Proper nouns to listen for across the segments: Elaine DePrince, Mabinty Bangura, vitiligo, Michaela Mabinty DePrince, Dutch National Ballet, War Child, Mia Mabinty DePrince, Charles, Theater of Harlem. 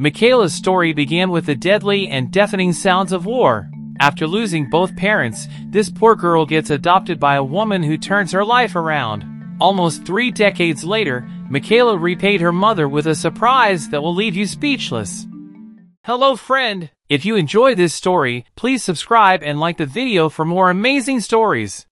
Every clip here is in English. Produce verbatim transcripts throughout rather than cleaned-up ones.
Michaela's story began with the deadly and deafening sounds of war. After losing both parents, this poor girl gets adopted by a woman who turns her life around. Almost three decades later, Michaela repaid her mother with a surprise that will leave you speechless. Hello, friend! If you enjoy this story, please subscribe and like the video for more amazing stories.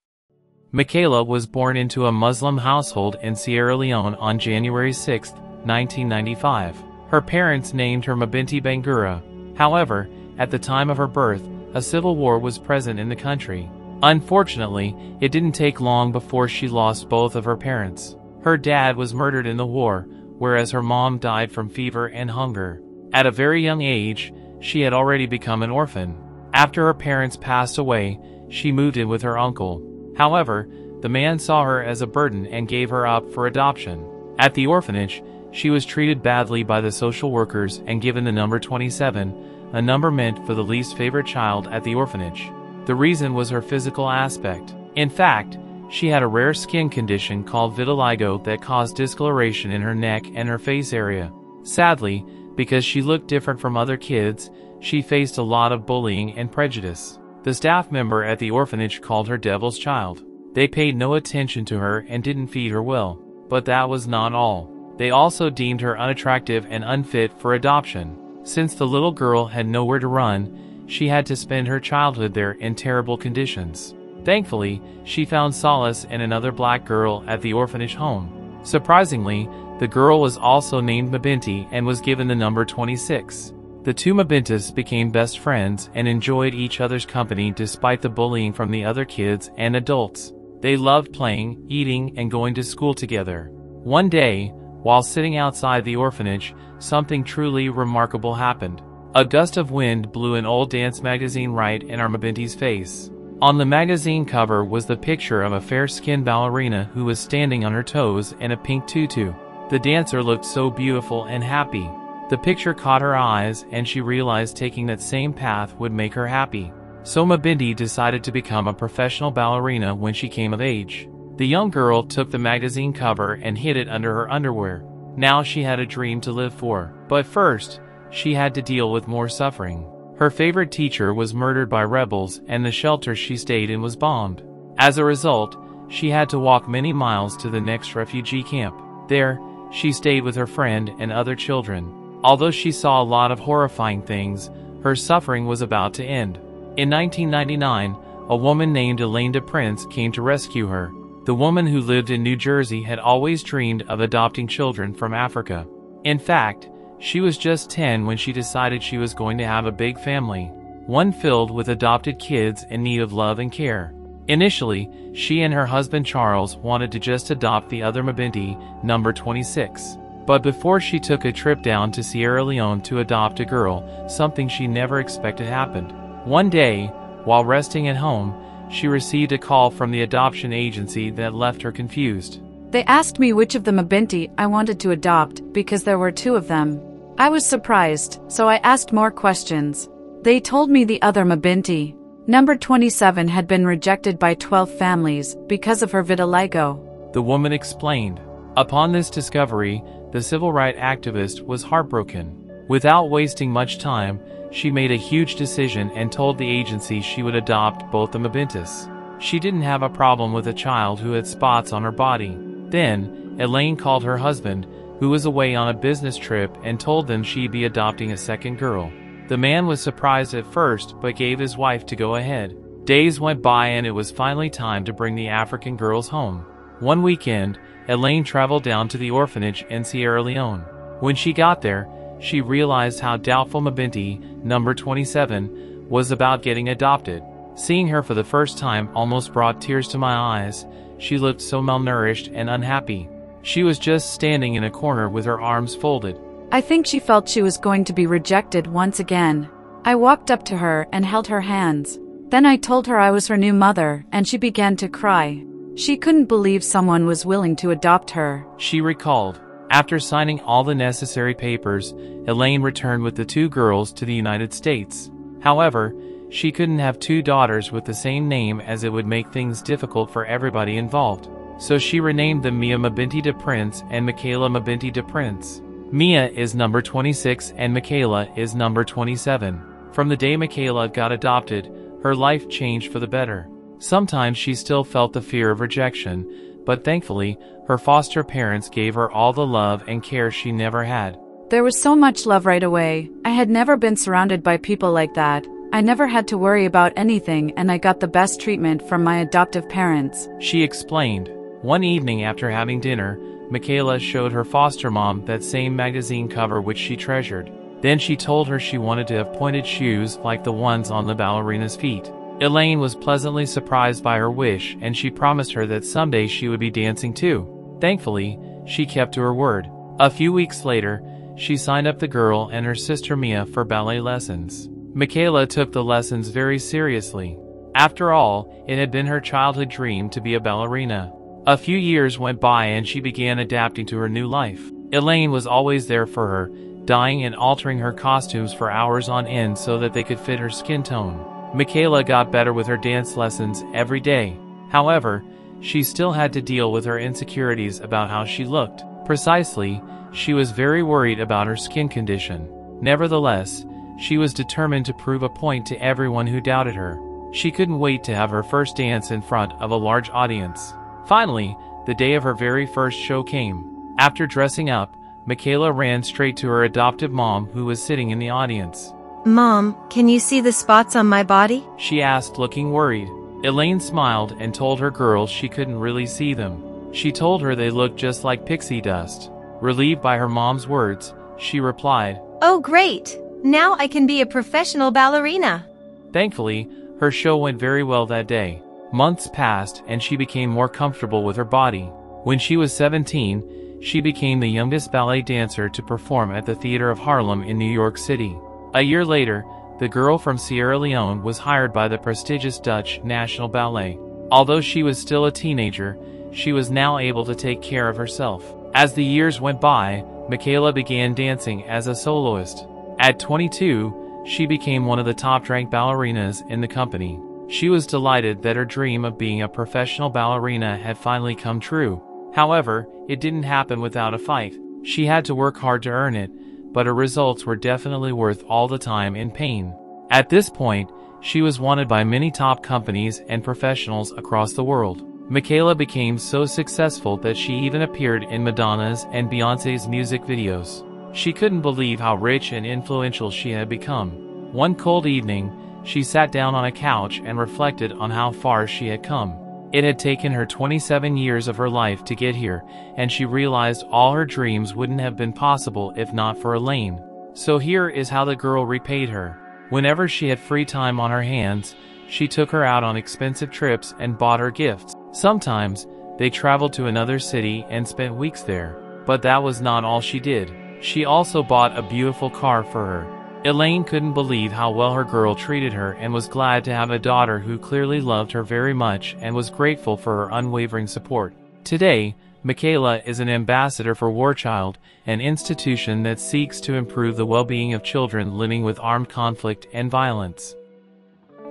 Michaela was born into a Muslim household in Sierra Leone on January sixth, nineteen ninety-five. Her parents named her Mabinty Bangura. However, at the time of her birth, a civil war was present in the country. Unfortunately, it didn't take long before she lost both of her parents. Her dad was murdered in the war, whereas her mom died from fever and hunger. At a very young age, she had already become an orphan. After her parents passed away, she moved in with her uncle. However, the man saw her as a burden and gave her up for adoption. At the orphanage, she was treated badly by the social workers and given the number twenty-seven, a number meant for the least favorite child at the orphanage. The reason was her physical aspect. In fact, she had a rare skin condition called vitiligo that caused discoloration in her neck and her face area. Sadly, because she looked different from other kids, she faced a lot of bullying and prejudice. The staff member at the orphanage called her Devil's Child. They paid no attention to her and didn't feed her well. But that was not all. They also deemed her unattractive and unfit for adoption. Since the little girl had nowhere to run, she had to spend her childhood there in terrible conditions. Thankfully, she found solace in another black girl at the orphanage home. Surprisingly, the girl was also named Mabinty and was given the number twenty-six. The two Mabintys became best friends and enjoyed each other's company despite the bullying from the other kids and adults. They loved playing, eating, and going to school together. One day, while sitting outside the orphanage, something truly remarkable happened. A gust of wind blew an old dance magazine right in our Mabinty's face. On the magazine cover was the picture of a fair-skinned ballerina who was standing on her toes in a pink tutu. The dancer looked so beautiful and happy. The picture caught her eyes and she realized taking that same path would make her happy. So Mabinty decided to become a professional ballerina when she came of age. The young girl took the magazine cover and hid it under her underwear. Now she had a dream to live for. But first, she had to deal with more suffering. Her favorite teacher was murdered by rebels and the shelter she stayed in was bombed. As a result, she had to walk many miles to the next refugee camp. There, she stayed with her friend and other children. Although she saw a lot of horrifying things, her suffering was about to end. In nineteen ninety-nine, a woman named Elaine DePrince came to rescue her. The woman who lived in New Jersey had always dreamed of adopting children from Africa. In fact, she was just ten when she decided she was going to have a big family, one filled with adopted kids in need of love and care. Initially, she and her husband Charles wanted to just adopt the other Mabinty, number twenty-six. But before she took a trip down to Sierra Leone to adopt a girl, something she never expected happened. One day, while resting at home, she received a call from the adoption agency that left her confused. They asked me which of the Mabinty I wanted to adopt because there were two of them. I was surprised, so I asked more questions. They told me the other Mabinty, number twenty-seven, had been rejected by twelve families because of her vitiligo. The woman explained. Upon this discovery, the civil rights activist was heartbroken. Without wasting much time, she made a huge decision and told the agency she would adopt both the Mabintys. She didn't have a problem with a child who had spots on her body. Then, Elaine called her husband, who was away on a business trip, and told them she'd be adopting a second girl. The man was surprised at first but gave his wife to go ahead. Days went by and it was finally time to bring the African girls home. One weekend, Elaine traveled down to the orphanage in Sierra Leone. When she got there, she realized how doubtful Mabinty, number twenty-seven, was about getting adopted. Seeing her for the first time almost brought tears to my eyes. She looked so malnourished and unhappy. She was just standing in a corner with her arms folded. I think she felt she was going to be rejected once again. I walked up to her and held her hands. Then I told her I was her new mother, and she began to cry. She couldn't believe someone was willing to adopt her, she recalled. After signing all the necessary papers, Elaine returned with the two girls to the United States. However, she couldn't have two daughters with the same name as it would make things difficult for everybody involved. So she renamed them Mia Mabinty DePrince and Michaela Mabinty DePrince. Mia is number twenty-six and Michaela is number twenty-seven. From the day Michaela got adopted, her life changed for the better. Sometimes she still felt the fear of rejection, but thankfully, her foster parents gave her all the love and care she never had. There was so much love right away. I had never been surrounded by people like that. I never had to worry about anything, and I got the best treatment from my adoptive parents, she explained. One evening after having dinner, Michaela showed her foster mom that same magazine cover which she treasured. Then she told her she wanted to have pointed shoes like the ones on the ballerina's feet. Elaine was pleasantly surprised by her wish, and she promised her that someday she would be dancing too. Thankfully, she kept to her word. A few weeks later, she signed up the girl and her sister Mia for ballet lessons. Michaela took the lessons very seriously. After all, it had been her childhood dream to be a ballerina. A few years went by and she began adapting to her new life. Elaine was always there for her, dyeing and altering her costumes for hours on end so that they could fit her skin tone. Michaela got better with her dance lessons every day. However, she still had to deal with her insecurities about how she looked. Precisely, she was very worried about her skin condition. Nevertheless, she was determined to prove a point to everyone who doubted her. She couldn't wait to have her first dance in front of a large audience. Finally, the day of her very first show came. After dressing up, Michaela ran straight to her adoptive mom, who was sitting in the audience. "Mom, can you see the spots on my body?" she asked, looking worried. Elaine smiled and told her girls she couldn't really see them. She told her they looked just like pixie dust. Relieved by her mom's words, she replied, "Oh great! Now I can be a professional ballerina!" Thankfully, her show went very well that day. Months passed and she became more comfortable with her body. When she was seventeen, she became the youngest ballet dancer to perform at the Theater of Harlem in New York City. A year later, the girl from Sierra Leone was hired by the prestigious Dutch National Ballet. Although she was still a teenager, she was now able to take care of herself. As the years went by, Michaela began dancing as a soloist. At twenty-two, she became one of the top-ranked ballerinas in the company. She was delighted that her dream of being a professional ballerina had finally come true. However, it didn't happen without a fight. She had to work hard to earn it, but her results were definitely worth all the time and pain. At this point, she was wanted by many top companies and professionals across the world. Michaela became so successful that she even appeared in Madonna's and Beyoncé's music videos. She couldn't believe how rich and influential she had become. One cold evening, she sat down on a couch and reflected on how far she had come. It had taken her twenty-seven years of her life to get here, and she realized all her dreams wouldn't have been possible if not for Elaine. So here is how the girl repaid her. Whenever she had free time on her hands, she took her out on expensive trips and bought her gifts. Sometimes, they traveled to another city and spent weeks there. But that was not all she did. She also bought a beautiful car for her. Elaine couldn't believe how well her girl treated her and was glad to have a daughter who clearly loved her very much and was grateful for her unwavering support. Today, Michaela is an ambassador for War Child, an institution that seeks to improve the well-being of children living with armed conflict and violence.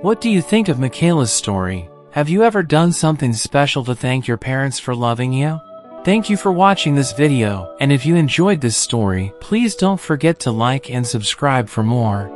What do you think of Michaela's story? Have you ever done something special to thank your parents for loving you? Thank you for watching this video, and if you enjoyed this story, please don't forget to like and subscribe for more.